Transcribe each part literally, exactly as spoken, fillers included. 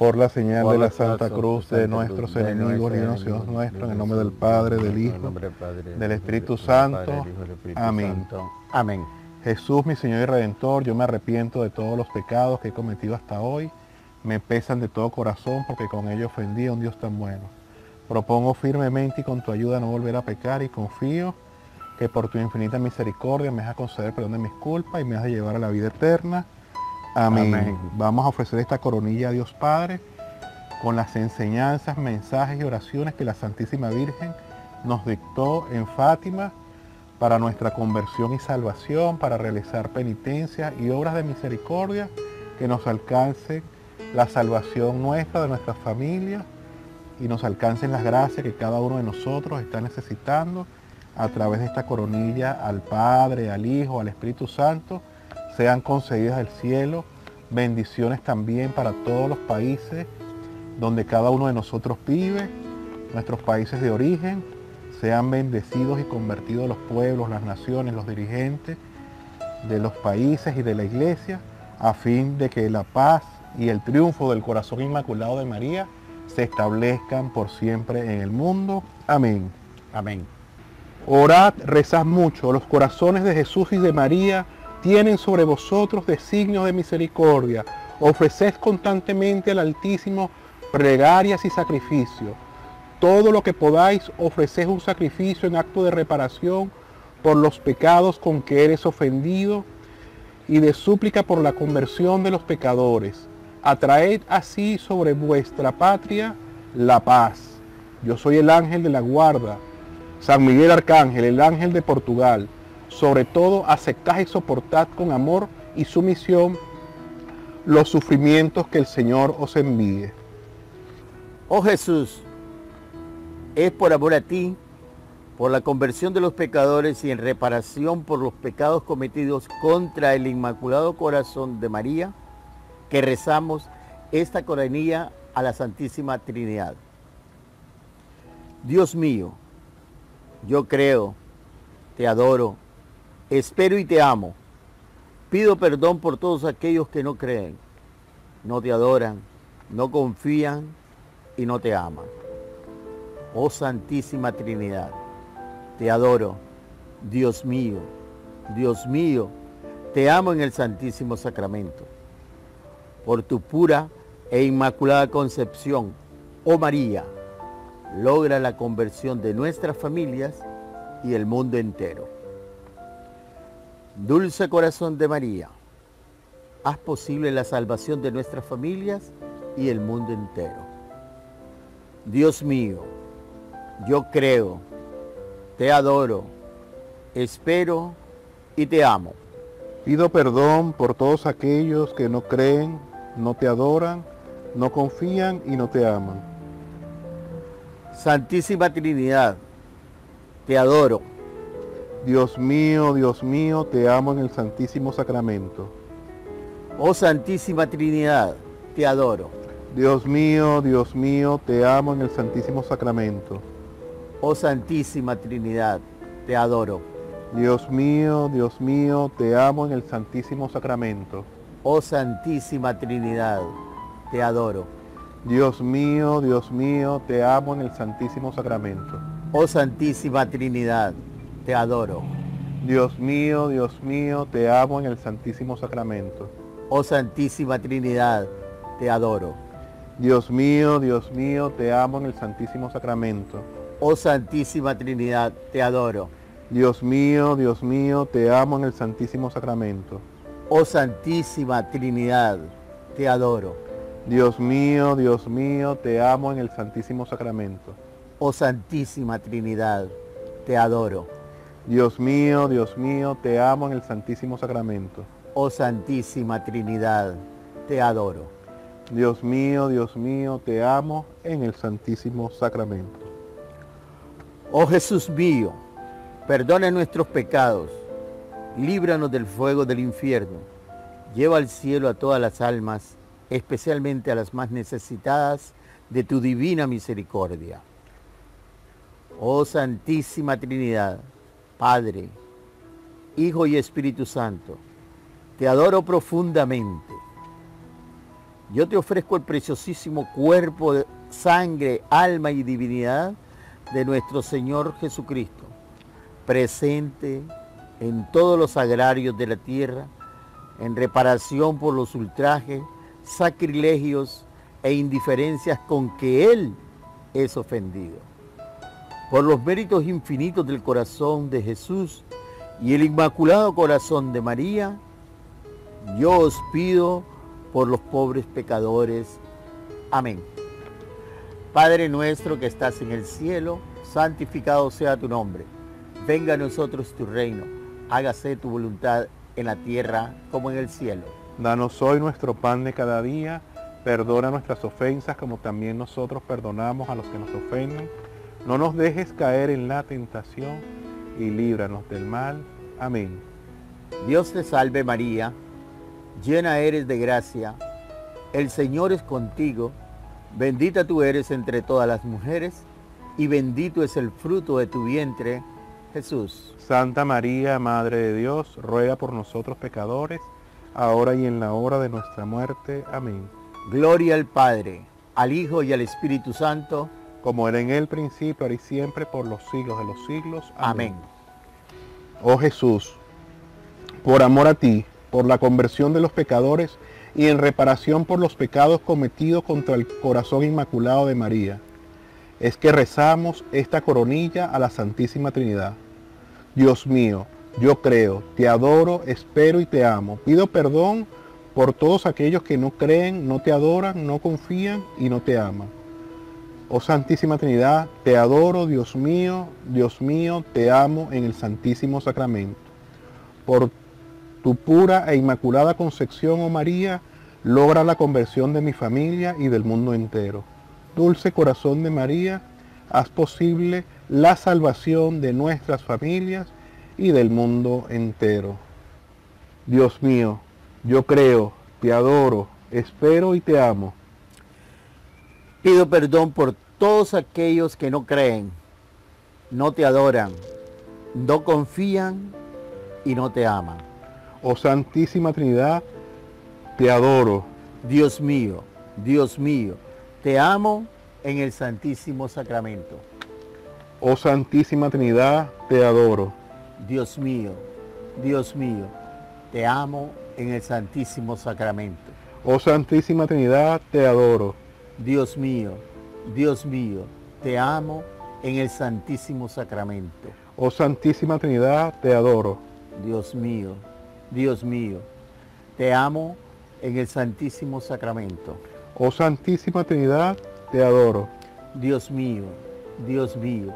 por la señal por de la Santa Cruz de nuestros enemigos, líbranos Dios nuestro, en el nombre del Padre, del Hijo, del Espíritu Santo. Amén. Amén. Jesús, mi Señor y Redentor, yo me arrepiento de todos los pecados que he cometido hasta hoy. Me pesan de todo corazón porque con ello ofendí a un Dios tan bueno. Propongo firmemente y con tu ayuda no volver a pecar, y confío que por tu infinita misericordia me has de conceder perdón de mis culpas y me has de llevar a la vida eterna. Amén. Amén. Vamos a ofrecer esta coronilla a Dios Padre con las enseñanzas, mensajes y oraciones que la Santísima Virgen nos dictó en Fátima para nuestra conversión y salvación, para realizar penitencias y obras de misericordia que nos alcancen la salvación nuestra, de nuestras familias, y nos alcancen las gracias que cada uno de nosotros está necesitando a través de esta coronilla al Padre, al Hijo, al Espíritu Santo. Sean concedidas del cielo bendiciones también para todos los países donde cada uno de nosotros vive, nuestros países de origen. Sean bendecidos y convertidos los pueblos, las naciones, los dirigentes de los países y de la Iglesia, a fin de que la paz y el triunfo del corazón inmaculado de María se establezcan por siempre en el mundo. Amén. Amén. Orad, rezad mucho, los corazones de Jesús y de María tienen sobre vosotros designios de misericordia. Ofreced constantemente al Altísimo plegarias y sacrificios. Todo lo que podáis, ofreced un sacrificio en acto de reparación por los pecados con que eres ofendido, y de súplica por la conversión de los pecadores. Atraed así sobre vuestra patria la paz. Yo soy el ángel de la guarda, San Miguel Arcángel, el ángel de Portugal. Sobre todo, aceptad y soportad con amor y sumisión los sufrimientos que el Señor os envíe. Oh Jesús, es por amor a ti, por la conversión de los pecadores y en reparación por los pecados cometidos contra el Inmaculado Corazón de María, que rezamos esta coronilla a la Santísima Trinidad. Dios mío, yo creo, te adoro, espero y te amo. Pido perdón por todos aquellos que no creen, no te adoran, no confían y no te aman. Oh Santísima Trinidad, te adoro, Dios mío, Dios mío, te amo en el Santísimo Sacramento. Por tu pura e inmaculada concepción, oh María, logra la conversión de nuestras familias y el mundo entero. Dulce Corazón de María, haz posible la salvación de nuestras familias y el mundo entero. Dios mío, yo creo, te adoro, espero y te amo. Pido perdón por todos aquellos que no creen, no te adoran, no confían y no te aman. Santísima Trinidad, te adoro. Dios mío, Dios mío, te amo en el Santísimo Sacramento. Oh Santísima Trinidad, te adoro. Dios mío, Dios mío, te amo en el Santísimo Sacramento. Oh Santísima Trinidad, te adoro. Dios mío, Dios mío, te amo en el Santísimo Sacramento. Oh Santísima Trinidad, te adoro. Dios mío, Dios mío, te amo en el Santísimo Sacramento. Oh Santísima Trinidad, te adoro. Dios mío, Dios mío, te amo en el Santísimo Sacramento. Oh Santísima Trinidad, te adoro. Dios mío, Dios mío, te amo en el Santísimo Sacramento. Oh Santísima Trinidad, te adoro. Dios mío, Dios mío, te amo en el Santísimo Sacramento. Oh Santísima Trinidad, te adoro. Dios mío, Dios mío, te amo en el Santísimo Sacramento. Oh Santísima Trinidad, te adoro. Dios mío, Dios mío, te amo en el Santísimo Sacramento. Oh Santísima Trinidad, te adoro. Dios mío, Dios mío, te amo en el Santísimo Sacramento. Oh Jesús mío, perdona nuestros pecados, líbranos del fuego del infierno, lleva al cielo a todas las almas, especialmente a las más necesitadas de tu divina misericordia. Oh Santísima Trinidad, Padre, Hijo y Espíritu Santo, te adoro profundamente. yo te ofrezco el preciosísimo cuerpo, sangre, alma y divinidad de nuestro Señor Jesucristo, presente en todos los agrarios de la tierra, en reparación por los ultrajes, sacrilegios e indiferencias con que Él es ofendido. Por los méritos infinitos del corazón de Jesús y el Inmaculado Corazón de María, yo os pido por los pobres pecadores. Amén. Padre nuestro que estás en el cielo, santificado sea tu nombre. Venga a nosotros tu reino, hágase tu voluntad en la tierra como en el cielo. Danos hoy nuestro pan de cada día, perdona nuestras ofensas como también nosotros perdonamos a los que nos ofenden. No nos dejes caer en la tentación y líbranos del mal. Amén. Dios te salve María, llena eres de gracia, el Señor es contigo, bendita tú eres entre todas las mujeres y bendito es el fruto de tu vientre, Jesús. Santa María, Madre de Dios, ruega por nosotros pecadores, ahora y en la hora de nuestra muerte. Amén. Gloria al Padre, al Hijo y al Espíritu Santo, como era en el principio, ahora y siempre, por los siglos de los siglos. Amén. Amén. Oh Jesús, por amor a ti, por la conversión de los pecadores y en reparación por los pecados cometidos contra el corazón inmaculado de María, es que rezamos esta coronilla a la Santísima Trinidad. Dios mío, yo creo, te adoro, espero y te amo. Pido perdón por todos aquellos que no creen, no te adoran, no confían y no te aman. Oh Santísima Trinidad, te adoro, Dios mío, Dios mío, te amo en el Santísimo Sacramento. Por tu pura e inmaculada concepción, oh María, logra la conversión de mi familia y del mundo entero. Dulce corazón de María, haz posible la salvación de nuestras familias y del mundo entero. Dios mío, yo creo, te adoro, espero y te amo. Pido perdón por todos aquellos que no creen, no te adoran, no confían y no te aman. Oh Santísima Trinidad, te adoro. Dios mío, Dios mío, te amo en el Santísimo Sacramento. Oh Santísima Trinidad, te adoro. Dios mío, Dios mío, te amo en el Santísimo Sacramento. Oh Santísima Trinidad, te adoro. Dios mío, Dios mío, te amo en el Santísimo Sacramento. Oh Santísima Trinidad, te adoro. Dios mío, Dios mío, te amo en el Santísimo Sacramento. Oh Santísima Trinidad, te adoro. Dios mío, Dios mío,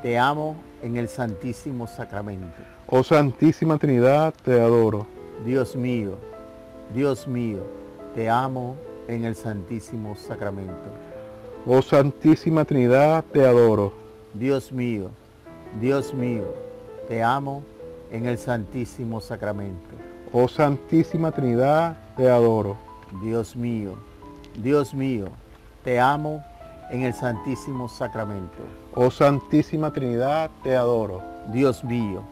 te amo en el Santísimo Sacramento. Oh Santísima Trinidad, te adoro. Dios mío, Dios mío, te amo en el Santísimo Sacramento. Oh Santísima Trinidad, te adoro. Dios mío, Dios mío, te amo en el Santísimo Sacramento. Oh Santísima Trinidad, te adoro. Dios mío, Dios mío, te amo en el Santísimo Sacramento. Oh Santísima Trinidad, te adoro. Dios mío, Dios mío, te amo en el Santísimo Sacramento. Oh Santísima Trinidad, te adoro. Dios mío,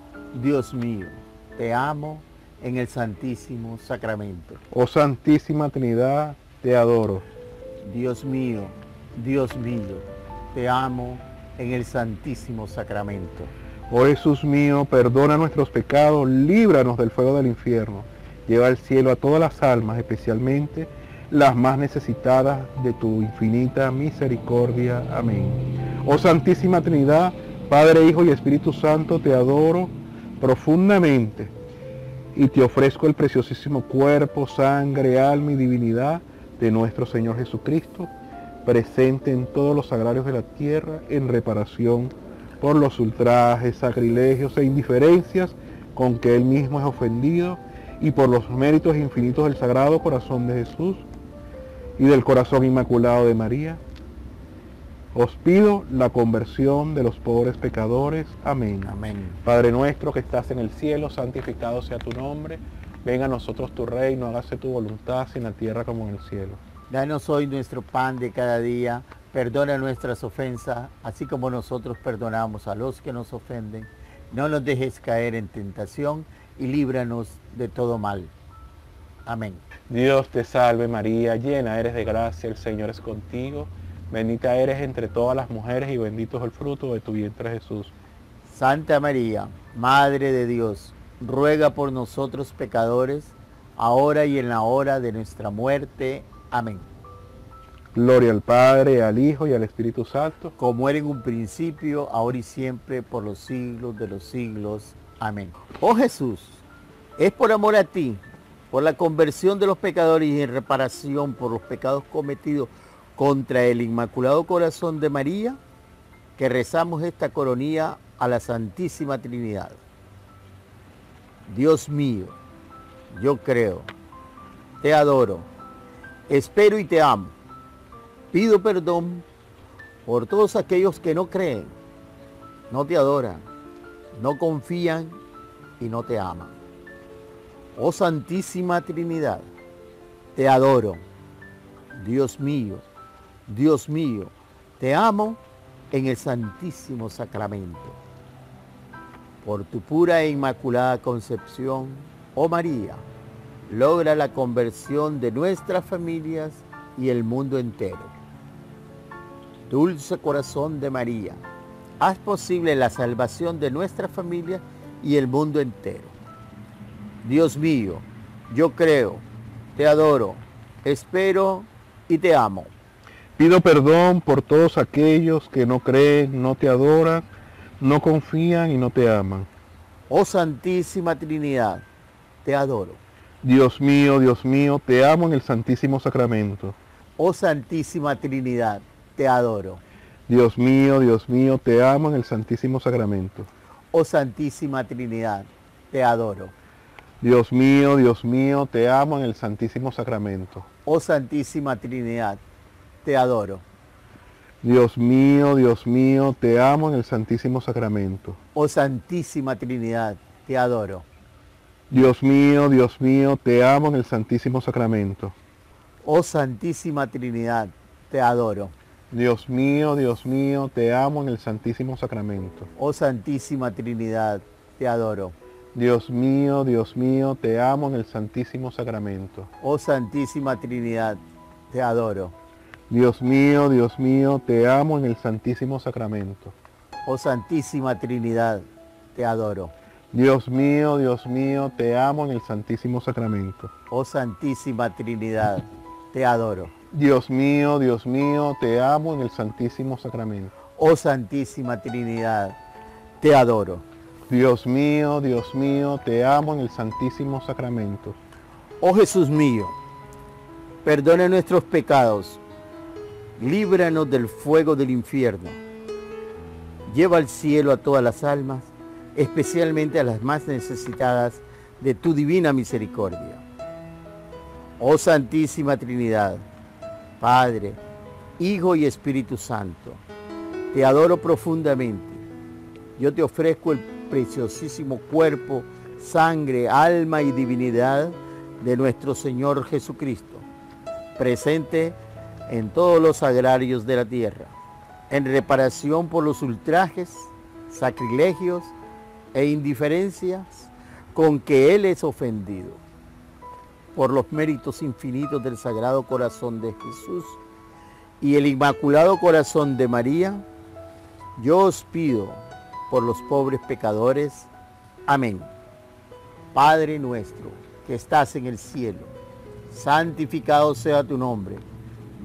Dios mío, te amo en el Santísimo Sacramento. Oh Jesús mío, perdona nuestros pecados, líbranos del fuego del infierno. Lleva al cielo a todas las almas, especialmente las más necesitadas de tu infinita misericordia. Amén. Oh Santísima Trinidad, Padre, Hijo y Espíritu Santo, te adoro profundamente y te ofrezco el preciosísimo cuerpo, sangre, alma y divinidad de nuestro Señor Jesucristo, presente en todos los agrarios de la tierra, en reparación por los ultrajes, sacrilegios e indiferencias con que Él mismo es ofendido, y por los méritos infinitos del Sagrado Corazón de Jesús y del Corazón Inmaculado de María, os pido la conversión de los pobres pecadores. Amén. Amén. Padre nuestro que estás en el cielo, santificado sea tu nombre. Venga a nosotros tu reino, hágase tu voluntad, así en la tierra como en el cielo. Danos hoy nuestro pan de cada día. Perdona nuestras ofensas, así como nosotros perdonamos a los que nos ofenden. No nos dejes caer en tentación y líbranos de todo mal. Amén. Dios te salve María, llena eres de gracia, el Señor es contigo. Bendita eres entre todas las mujeres y bendito es el fruto de tu vientre Jesús. Santa María, Madre de Dios, ruega por nosotros pecadores, ahora y en la hora de nuestra muerte. Amén. Gloria al Padre, al Hijo y al Espíritu Santo, como era en un principio, ahora y siempre, por los siglos de los siglos. Amén. Oh Jesús, es por amor a ti, por la conversión de los pecadores y en reparación por los pecados cometidos contra el Inmaculado Corazón de María, que rezamos esta coronilla a la Santísima Trinidad. Dios mío, yo creo, te adoro, espero y te amo. Pido perdón por todos aquellos que no creen, no te adoran, no confían y no te aman. Oh Santísima Trinidad, te adoro, Dios mío, Dios mío, te amo en el Santísimo Sacramento. Por tu pura e inmaculada concepción, oh María, logra la conversión de nuestras familias y el mundo entero. Dulce corazón de María, haz posible la salvación de nuestra familia y el mundo entero. Dios mío, yo creo, te adoro, espero y te amo. Pido perdón por todos aquellos que no creen, no te adoran, no confían y no te aman. Oh Santísima Trinidad, te adoro. Dios mío, Dios mío, te amo en el Santísimo Sacramento. Oh Santísima Trinidad, te adoro. Dios mío, Dios mío, te amo en el Santísimo Sacramento. Oh Santísima Trinidad, te adoro. Dios mío, Dios mío, te amo en el Santísimo Sacramento. Oh Santísima Trinidad, te adoro. Dios mío, Dios mío, te amo en el Santísimo Sacramento. Oh Santísima Trinidad, te adoro. Dios mío, Dios mío, te amo en el Santísimo Sacramento. Oh Santísima Trinidad, te adoro. Dios mío, Dios mío, te amo en el Santísimo Sacramento. Oh Santísima Trinidad, te adoro. Dios mío, Dios mío, te amo en el Santísimo Sacramento. Oh Santísima Trinidad, te adoro. Dios mío, Dios mío, te amo en el Santísimo Sacramento. Oh Santísima Trinidad, te adoro. Dios mío, Dios mío, te amo en el Santísimo Sacramento. Oh Santísima Trinidad, te adoro. Dios mío, Dios mío, te amo en el Santísimo Sacramento. Oh Santísima Trinidad, te adoro. Dios mío, Dios mío, te amo en el Santísimo Sacramento. Oh Jesús mío, perdona nuestros pecados, líbranos del fuego del infierno. Lleva al cielo a todas las almas, especialmente a las más necesitadas de tu divina misericordia. Oh Santísima Trinidad, Padre, Hijo y Espíritu Santo, te adoro profundamente. Yo te ofrezco el preciosísimo cuerpo, sangre, alma y divinidad de nuestro Señor Jesucristo, presente en todos los sagrarios de la tierra, en reparación por los ultrajes, sacrilegios e indiferencias con que Él es ofendido, por los méritos infinitos del Sagrado Corazón de Jesús y el Inmaculado Corazón de María, yo os pido por los pobres pecadores. Amén. Padre nuestro que estás en el cielo, santificado sea tu nombre,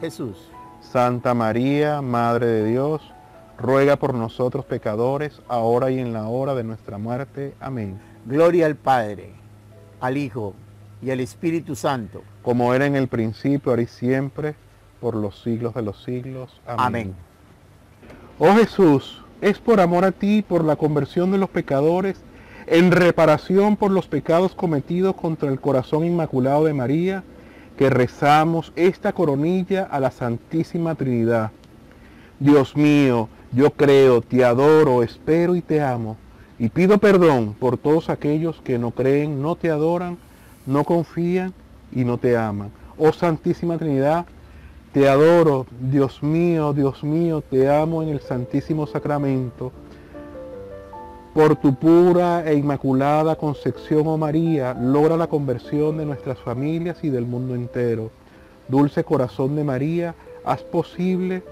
Jesús. Santa María, Madre de Dios, ruega por nosotros pecadores, ahora y en la hora de nuestra muerte. Amén. Gloria al Padre, al Hijo y al Espíritu Santo, como era en el principio, ahora y siempre, por los siglos de los siglos. Amén. Amén. Oh Jesús, es por amor a ti, por la conversión de los pecadores, en reparación por los pecados cometidos contra el corazón inmaculado de María, que rezamos esta coronilla a la Santísima Trinidad. Dios mío, yo creo, te adoro, espero y te amo, y pido perdón por todos aquellos que no creen, no te adoran, no confían y no te aman. Oh Santísima Trinidad, te adoro, Dios mío, Dios mío, te amo en el Santísimo Sacramento. Por tu pura e inmaculada concepción, oh María, logra la conversión de nuestras familias y del mundo entero. Dulce corazón de María, haz posible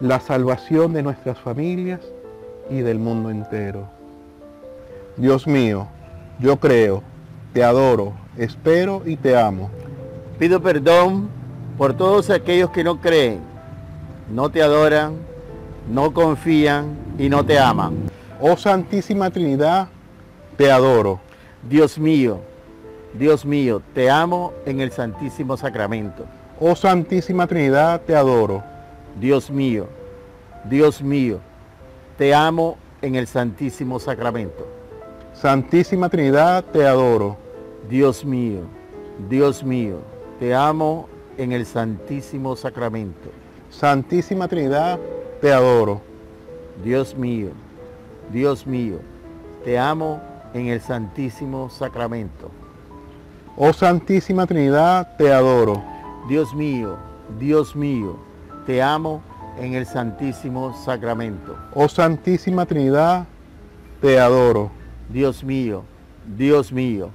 la salvación de nuestras familias y del mundo entero. Dios mío, yo creo, te adoro, espero y te amo. Pido perdón por todos aquellos que no creen, no te adoran, no confían y no te aman. Oh Santísima Trinidad, te adoro. Dios mío, Dios mío, te amo en el Santísimo Sacramento. Oh Santísima Trinidad, te adoro. Dios mío, Dios mío, te amo en el Santísimo Sacramento. Santísima Trinidad, te adoro. Dios mío, Dios mío, te amo en el Santísimo Sacramento. Santísima Trinidad, te adoro. Dios mío, Dios mío, te amo en el Santísimo Sacramento. Oh Santísima Trinidad, te adoro. Dios mío, Dios mío, te amo en el Santísimo Sacramento. Oh Santísima Trinidad, te adoro. Dios mío, Dios mío,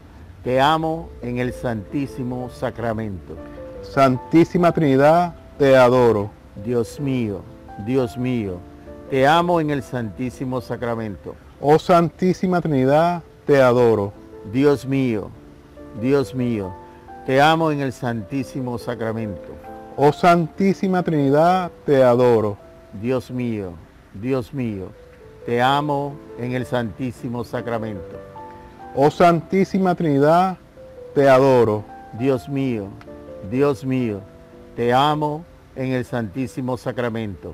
te amo en el Santísimo Sacramento. Santísima Trinidad, te adoro. Dios mío, Dios mío, te amo en el Santísimo Sacramento. Oh Santísima Trinidad, te adoro. Dios mío, Dios mío, te amo en el Santísimo Sacramento. Oh Santísima Trinidad, te adoro. Dios mío, Dios mío, te amo en el Santísimo Sacramento. Oh Santísima Trinidad, te adoro. Dios mío, Dios mío, te amo en el Santísimo Sacramento.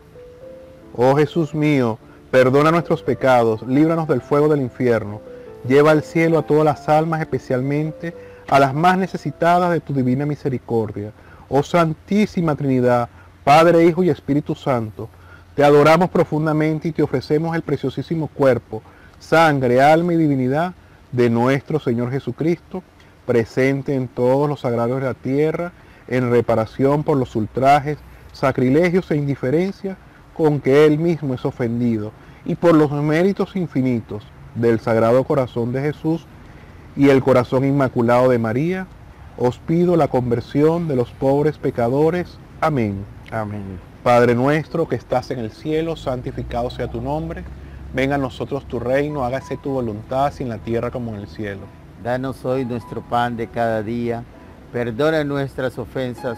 Oh Jesús mío, perdona nuestros pecados, líbranos del fuego del infierno, lleva al cielo a todas las almas, especialmente a las más necesitadas de tu divina misericordia. Oh Santísima Trinidad, Padre, Hijo y Espíritu Santo, te adoramos profundamente y te ofrecemos el preciosísimo cuerpo, sangre, alma y divinidad de nuestro Señor Jesucristo, presente en todos los sagrados de la tierra, en reparación por los ultrajes, sacrilegios e indiferencias con que Él mismo es ofendido, y por los méritos infinitos del Sagrado Corazón de Jesús y el Corazón Inmaculado de María, os pido la conversión de los pobres pecadores. Amén. Amén. Padre nuestro que estás en el cielo, santificado sea tu nombre. Venga a nosotros tu reino, hágase tu voluntad, así en la tierra como en el cielo. Danos hoy nuestro pan de cada día. Perdona nuestras ofensas,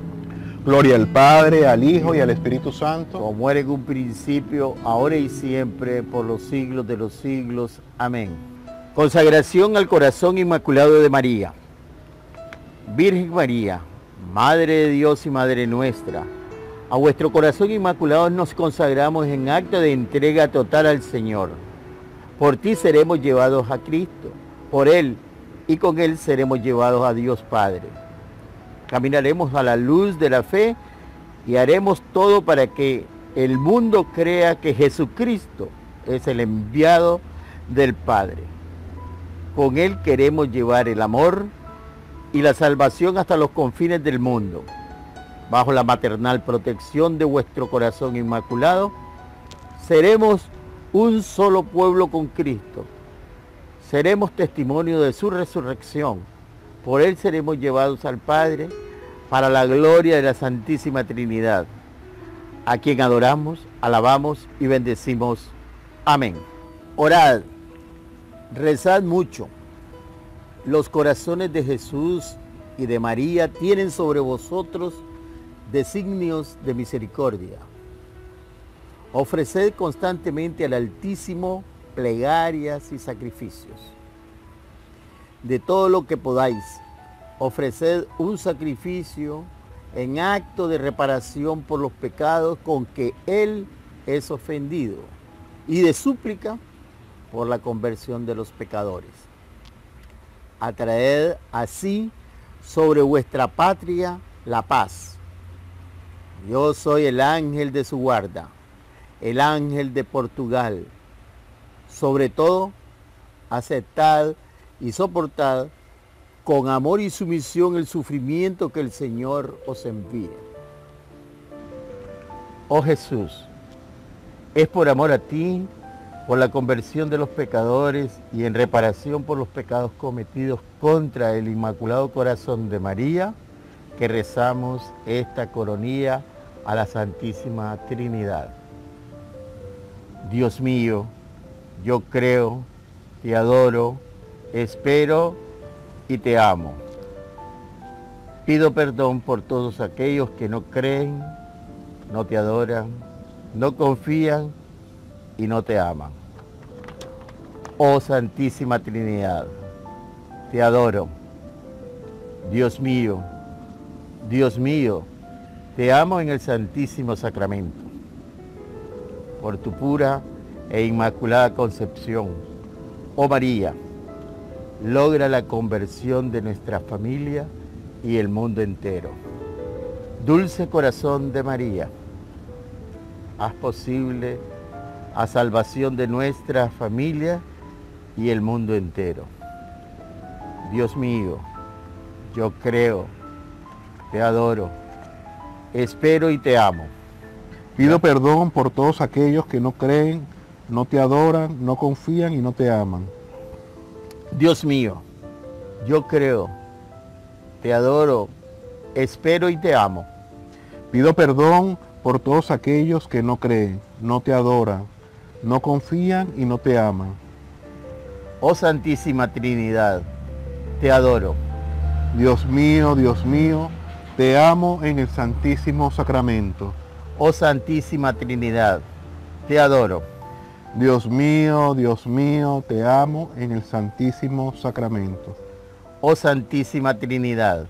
Gloria al Padre, al Hijo y al Espíritu Santo, como era en un principio, ahora y siempre, por los siglos de los siglos. Amén. Consagración al Corazón Inmaculado de María. Virgen María, Madre de Dios y Madre nuestra, a vuestro Corazón Inmaculado nos consagramos en acta de entrega total al Señor. Por ti seremos llevados a Cristo, por Él y con Él seremos llevados a Dios Padre. Caminaremos a la luz de la fe y haremos todo para que el mundo crea que Jesucristo es el enviado del Padre. Con Él queremos llevar el amor y la salvación hasta los confines del mundo. Bajo la maternal protección de vuestro Corazón Inmaculado, seremos un solo pueblo con Cristo. Seremos testimonio de su resurrección. Por Él seremos llevados al Padre, para la gloria de la Santísima Trinidad, a quien adoramos, alabamos y bendecimos. Amén. Orad, rezad mucho, los corazones de Jesús y de María tienen sobre vosotros designios de misericordia. Ofreced constantemente al Altísimo plegarias y sacrificios. De todo lo que podáis, ofreced un sacrificio en acto de reparación por los pecados con que Él es ofendido, y de súplica por la conversión de los pecadores. Atraed así sobre vuestra patria la paz. Yo soy el ángel de su guarda, el ángel de Portugal. Sobre todo, aceptad y soportad con amor y sumisión el sufrimiento que el Señor os envía. Oh Jesús, es por amor a ti, por la conversión de los pecadores y en reparación por los pecados cometidos contra el Inmaculado Corazón de María, que rezamos esta coronilla a la Santísima Trinidad. Dios mío, yo creo, te adoro, espero y te amo. Pido perdón por todos aquellos que no creen, no te adoran, no confían y no te aman. Oh Santísima Trinidad, te adoro. Dios mío, Dios mío, te amo en el Santísimo Sacramento. Por tu pura e inmaculada concepción, oh María, logra la conversión de nuestra familia y el mundo entero. Dulce corazón de María, haz posible a salvación de nuestra familia y el mundo entero. Dios mío, yo creo, te adoro, espero y te amo. Pido perdón por todos aquellos que no creen, no te adoran, no confían y no te aman. Dios mío, yo creo, te adoro, espero y te amo. Pido perdón por todos aquellos que no creen, no te adoran, no confían y no te aman. Oh Santísima Trinidad, te adoro. Dios mío, Dios mío, te amo en el Santísimo Sacramento. Oh Santísima Trinidad, te adoro. Dios mío, Dios mío, te amo en el Santísimo Sacramento. Oh Santísima Trinidad,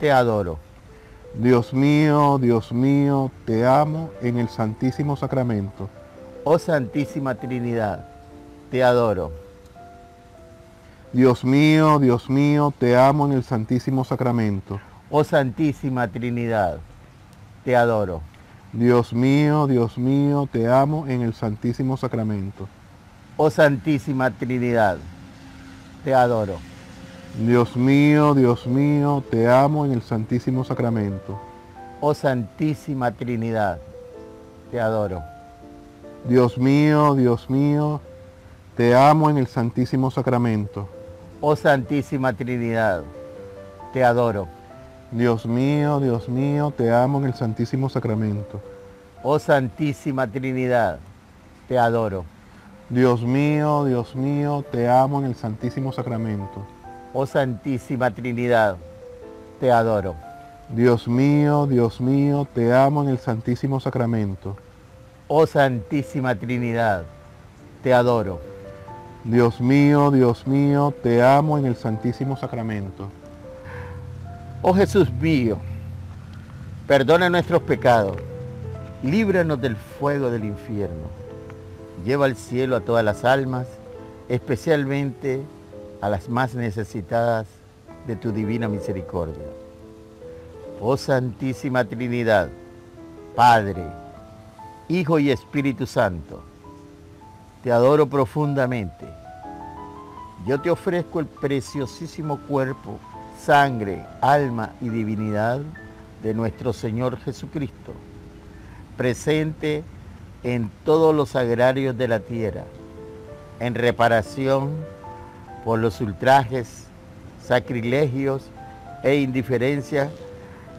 te adoro. Dios mío, Dios mío, te amo en el Santísimo Sacramento. Oh Santísima Trinidad, te adoro. Dios mío, Dios mío, te amo en el Santísimo Sacramento. Oh Santísima Trinidad, te adoro. Dios mío, Dios mío, te amo en el Santísimo Sacramento. Oh Santísima Trinidad, te adoro. Dios mío, Dios mío, te amo en el Santísimo Sacramento. Oh Santísima Trinidad, te adoro. Dios mío, Dios mío, te amo en el Santísimo Sacramento. Oh Santísima Trinidad, te adoro. Dios mío, Dios mío, te amo en el Santísimo Sacramento. Oh Santísima Trinidad, te adoro. Dios mío, Dios mío, te amo en el Santísimo Sacramento. Oh Santísima Trinidad, te adoro. Dios mío, Dios mío, te amo en el Santísimo Sacramento. Oh Santísima Trinidad, te adoro. Dios mío, Dios mío, te amo en el Santísimo Sacramento. Oh Jesús mío, perdona nuestros pecados, líbranos del fuego del infierno. Lleva al cielo a todas las almas, especialmente a las más necesitadas de tu divina misericordia. Oh Santísima Trinidad, Padre, Hijo y Espíritu Santo, te adoro profundamente. Yo te ofrezco el preciosísimo cuerpo, sangre, alma y divinidad de nuestro Señor Jesucristo, presente en todos los agrarios de la tierra, en reparación por los ultrajes, sacrilegios e indiferencia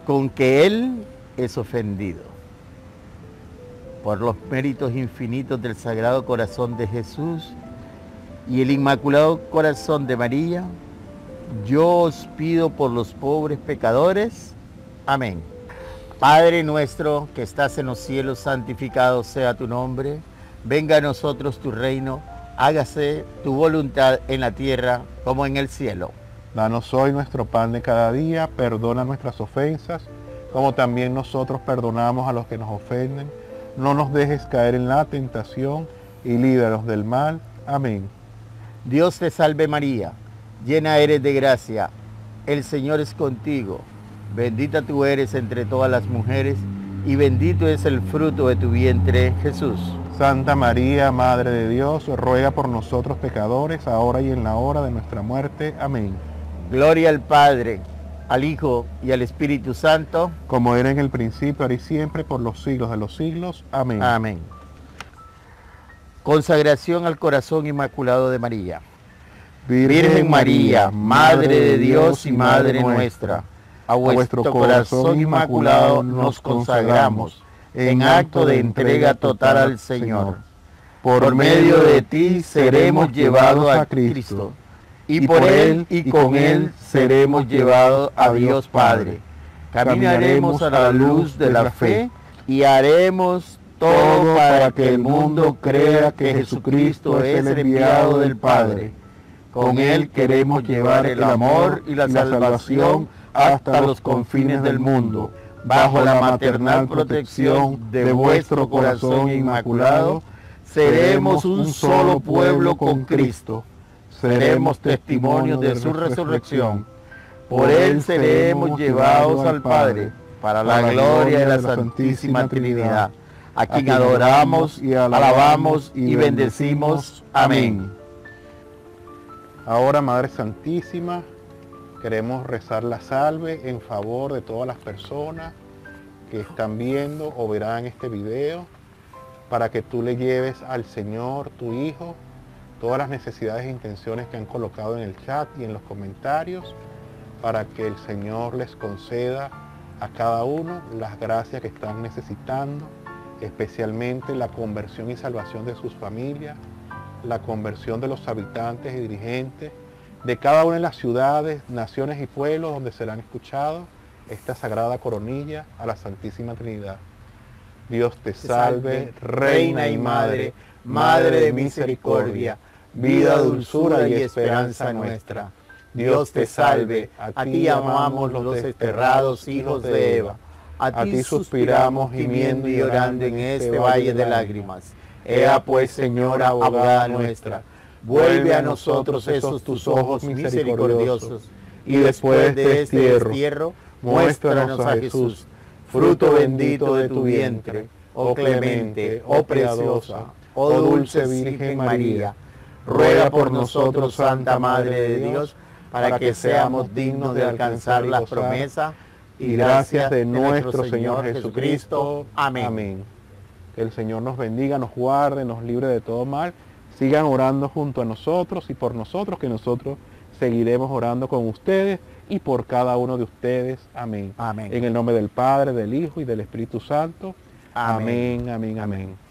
con que Él es ofendido. Por los méritos infinitos del Sagrado Corazón de Jesús y el Inmaculado Corazón de María, yo os pido por los pobres pecadores. Amén. Padre nuestro que estás en los cielos, santificado sea tu nombre. Venga a nosotros tu reino, hágase tu voluntad en la tierra como en el cielo. Danos hoy nuestro pan de cada día, perdona nuestras ofensas, como también nosotros perdonamos a los que nos ofenden. No nos dejes caer en la tentación y líbranos del mal. Amén. Dios te salve María, llena eres de gracia, el Señor es contigo. Bendita tú eres entre todas las mujeres y bendito es el fruto de tu vientre, Jesús. Santa María, Madre de Dios, ruega por nosotros pecadores, ahora y en la hora de nuestra muerte. Amén. Gloria al Padre, al Hijo y al Espíritu Santo, como era en el principio, ahora y siempre, por los siglos de los siglos. Amén. Amén. Consagración al Corazón Inmaculado de María. Virgen, Virgen María, Madre de Dios y Madre nuestra, a vuestro Corazón Inmaculado nos consagramos, en acto de entrega total al Señor. Por medio de ti seremos llevados a Cristo, y por Él y con Él seremos llevados a Dios Padre. Caminaremos a la luz de la fe y haremos todo para que el mundo crea que Jesucristo es el enviado del Padre. Con Él queremos llevar el amor y la salvación hasta los confines del mundo. Bajo la maternal protección de vuestro Corazón Inmaculado, seremos un solo pueblo con Cristo. Seremos testimonios de su resurrección. Por Él seremos llevados al Padre, para la gloria de la Santísima Trinidad, a quien adoramos y alabamos y bendecimos. Amén. Ahora, Madre Santísima, queremos rezar la salve en favor de todas las personas que están viendo o verán este video, para que tú le lleves al Señor, tu Hijo, todas las necesidades e intenciones que han colocado en el chat y en los comentarios, para que el Señor les conceda a cada uno las gracias que están necesitando, especialmente la conversión y salvación de sus familias, la conversión de los habitantes y dirigentes de cada una de las ciudades, naciones y pueblos donde serán escuchados esta sagrada coronilla a la Santísima Trinidad. Dios te salve, Reina y Madre, Madre de misericordia, vida, dulzura y esperanza nuestra. Dios te salve, a ti amamos los desterrados hijos de Eva, a ti suspiramos gimiendo y llorando en este valle de lágrimas. Ea pues, Señora, abogada nuestra, vuelve a nosotros esos tus ojos misericordiosos, y después de este destierro, muéstranos a Jesús, fruto bendito de tu vientre, oh clemente, oh preciosa, oh dulce Virgen María. Ruega por nosotros, Santa Madre de Dios, para que seamos dignos de alcanzar las promesas y gracias de nuestro Señor Jesucristo. Amén. Amén. Que el Señor nos bendiga, nos guarde, nos libre de todo mal. Sigan orando junto a nosotros y por nosotros, que nosotros seguiremos orando con ustedes y por cada uno de ustedes. Amén. Amén. En el nombre del Padre, del Hijo y del Espíritu Santo. Amén, amén, amén. Amén.